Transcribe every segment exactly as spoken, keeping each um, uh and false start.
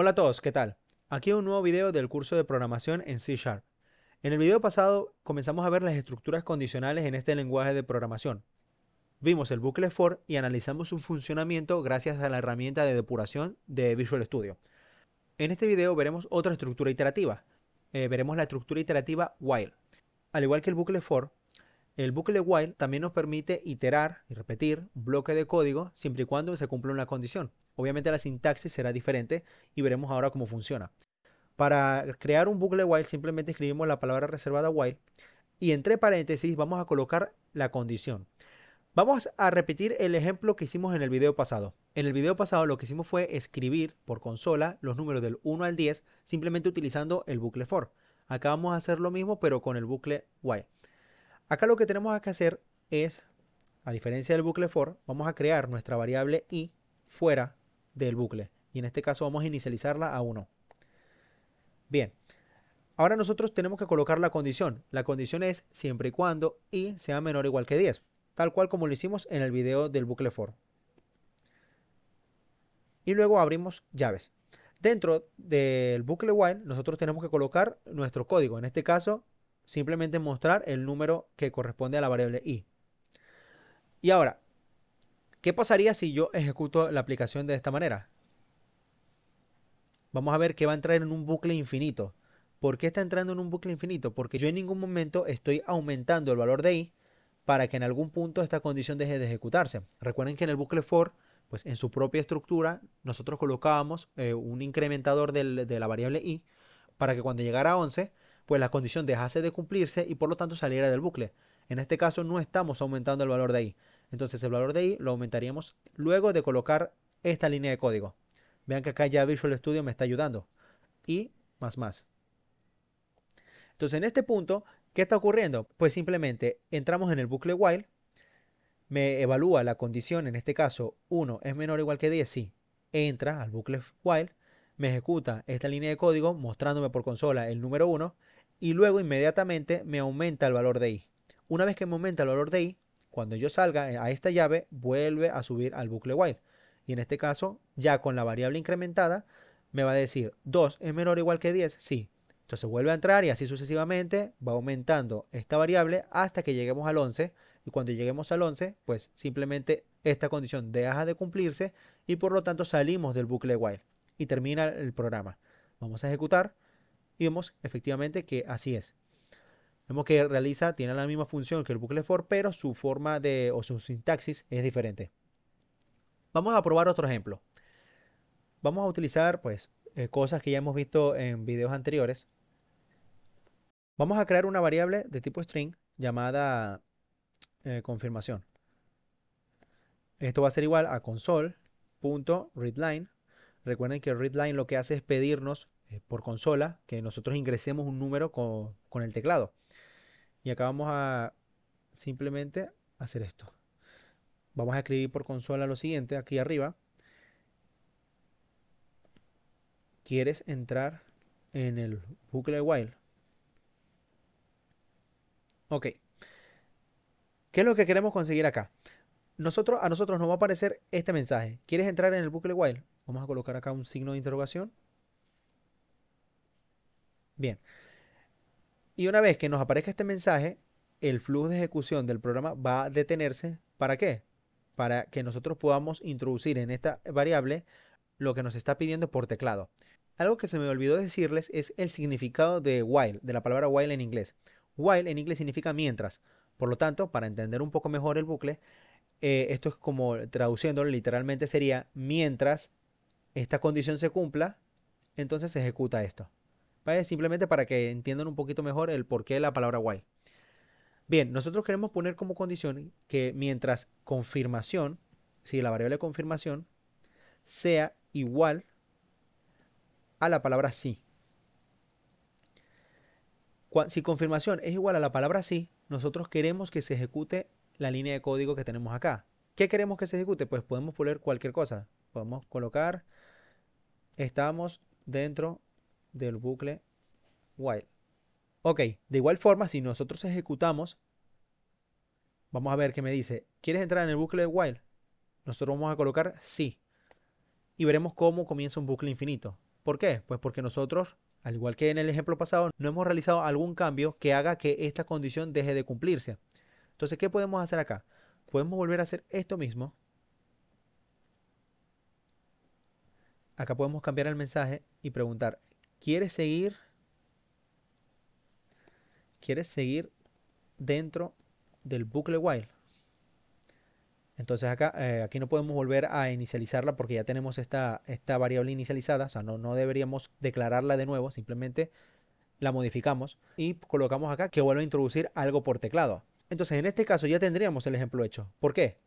Hola a todos, ¿qué tal? Aquí un nuevo video del curso de programación en C sharp. En el video pasado comenzamos a ver las estructuras condicionales en este lenguaje de programación. Vimos el bucle for y analizamos su funcionamiento gracias a la herramienta de depuración de Visual Studio. En este video veremos otra estructura iterativa. Eh, veremos la estructura iterativa while. Al igual que el bucle for, el bucle while también nos permite iterar y repetir un bloque de código siempre y cuando se cumpla una condición. Obviamente la sintaxis será diferente y veremos ahora cómo funciona. Para crear un bucle while simplemente escribimos la palabra reservada while y entre paréntesis vamos a colocar la condición. Vamos a repetir el ejemplo que hicimos en el video pasado. En el video pasado lo que hicimos fue escribir por consola los números del uno al diez simplemente utilizando el bucle for. Acá vamos a hacer lo mismo pero con el bucle while. Acá lo que tenemos que hacer es, a diferencia del bucle for, vamos a crear nuestra variable i fuera del bucle. Y en este caso vamos a inicializarla a uno. Bien, ahora nosotros tenemos que colocar la condición. La condición es siempre y cuando i sea menor o igual que diez, tal cual como lo hicimos en el video del bucle for. Y luego abrimos llaves. Dentro del bucle while nosotros tenemos que colocar nuestro código, en este caso simplemente mostrar el número que corresponde a la variable i. Y ahora, ¿qué pasaría si yo ejecuto la aplicación de esta manera? Vamos a ver que va a entrar en un bucle infinito. ¿Por qué está entrando en un bucle infinito? Porque yo en ningún momento estoy aumentando el valor de i para que en algún punto esta condición deje de ejecutarse. Recuerden que en el bucle for, pues en su propia estructura, nosotros colocábamos eh, un incrementador del, de la variable i para que cuando llegara a once, pues la condición dejase de cumplirse y por lo tanto saliera del bucle. En este caso no estamos aumentando el valor de i. Entonces el valor de i lo aumentaríamos luego de colocar esta línea de código. Vean que acá ya Visual Studio me está ayudando. I más más. Entonces en este punto, ¿qué está ocurriendo? Pues simplemente entramos en el bucle while. Me evalúa la condición, en este caso uno es menor o igual que diez. Sí, entra al bucle while. Me ejecuta esta línea de código mostrándome por consola el número uno. Y luego inmediatamente me aumenta el valor de i. Una vez que me aumenta el valor de i, cuando yo salga a esta llave, vuelve a subir al bucle while. Y en este caso, ya con la variable incrementada, me va a decir dos es menor o igual que diez, sí. Entonces vuelve a entrar y así sucesivamente va aumentando esta variable hasta que lleguemos al once. Y cuando lleguemos al once, pues simplemente esta condición deja de cumplirse y por lo tanto salimos del bucle while. Y termina el programa. Vamos a ejecutar. Y vemos efectivamente que así es. Vemos que realiza, tiene la misma función que el bucle for, pero su forma de o su sintaxis es diferente. Vamos a probar otro ejemplo. Vamos a utilizar pues eh, cosas que ya hemos visto en videos anteriores. Vamos a crear una variable de tipo string llamada eh, confirmación. Esto va a ser igual a console.readline. Recuerden que readline lo que hace es pedirnos por consola que nosotros ingresemos un número con, con el teclado. Y acá vamos a simplemente hacer esto. Vamos a escribir por consola lo siguiente aquí arriba. ¿Quieres entrar en el bucle while? Ok. ¿Qué es lo que queremos conseguir acá? Nosotros, a nosotros nos va a aparecer este mensaje. ¿Quieres entrar en el bucle while? Vamos a colocar acá un signo de interrogación. Bien, y una vez que nos aparezca este mensaje, el flujo de ejecución del programa va a detenerse. ¿Para qué? Para que nosotros podamos introducir en esta variable lo que nos está pidiendo por teclado. Algo que se me olvidó decirles es el significado de while, de la palabra while en inglés. While en inglés significa mientras. Por lo tanto, para entender un poco mejor el bucle, eh, esto es como traduciéndolo literalmente sería mientras esta condición se cumpla, entonces se ejecuta esto. Simplemente para que entiendan un poquito mejor el porqué de la palabra while. Bien, nosotros queremos poner como condición que mientras confirmación, si la variable confirmación sea igual a la palabra sí. Si confirmación es igual a la palabra sí, nosotros queremos que se ejecute la línea de código que tenemos acá. ¿Qué queremos que se ejecute? Pues podemos poner cualquier cosa. Podemos colocar, estamos dentro del bucle while. Ok, de igual forma, si nosotros ejecutamos, vamos a ver que me dice, ¿quieres entrar en el bucle while? Nosotros vamos a colocar sí. y veremos cómo comienza un bucle infinito. ¿Por qué? Pues porque nosotros, al igual que en el ejemplo pasado, no hemos realizado algún cambio que haga que esta condición deje de cumplirse. Entonces, ¿qué podemos hacer acá? Podemos volver a hacer esto mismo. Acá podemos cambiar el mensaje y preguntar, ¿quieres seguir? ¿Quieres seguir dentro del bucle while? Entonces acá, eh, aquí no podemos volver a inicializarla porque ya tenemos esta, esta variable inicializada. O sea, no, no deberíamos declararla de nuevo, simplemente la modificamos y colocamos acá que vuelva a introducir algo por teclado. Entonces en este caso ya tendríamos el ejemplo hecho. ¿Por qué?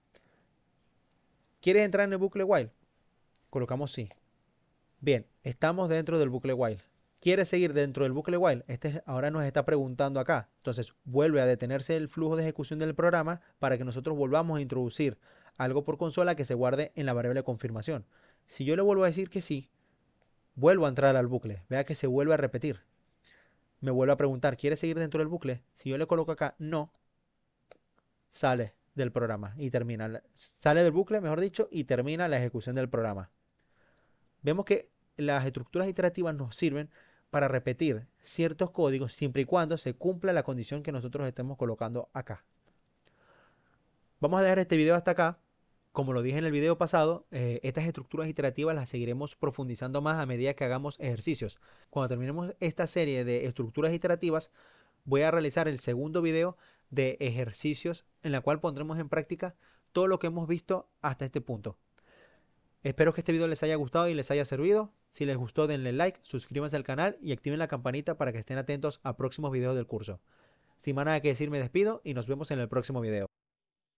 ¿Quieres entrar en el bucle while? Colocamos sí. Bien, estamos dentro del bucle while. ¿Quieres seguir dentro del bucle while? Este ahora nos está preguntando acá. Entonces vuelve a detenerse el flujo de ejecución del programa para que nosotros volvamos a introducir algo por consola que se guarde en la variable de confirmación. Si yo le vuelvo a decir que sí, vuelvo a entrar al bucle. Vea que se vuelve a repetir. Me vuelve a preguntar, ¿quieres seguir dentro del bucle? Si yo le coloco acá no, sale del programa y termina. Sale del bucle, mejor dicho, y termina la ejecución del programa. Vemos que las estructuras iterativas nos sirven para repetir ciertos códigos siempre y cuando se cumpla la condición que nosotros estemos colocando acá. Vamos a dejar este video hasta acá. Como lo dije en el video pasado, eh, estas estructuras iterativas las seguiremos profundizando más a medida que hagamos ejercicios. Cuando terminemos esta serie de estructuras iterativas, voy a realizar el segundo video de ejercicios en la cual pondremos en práctica todo lo que hemos visto hasta este punto. Espero que este video les haya gustado y les haya servido. Si les gustó, denle like, suscríbanse al canal y activen la campanita para que estén atentos a próximos videos del curso. Sin más nada que decir, me despido y nos vemos en el próximo video.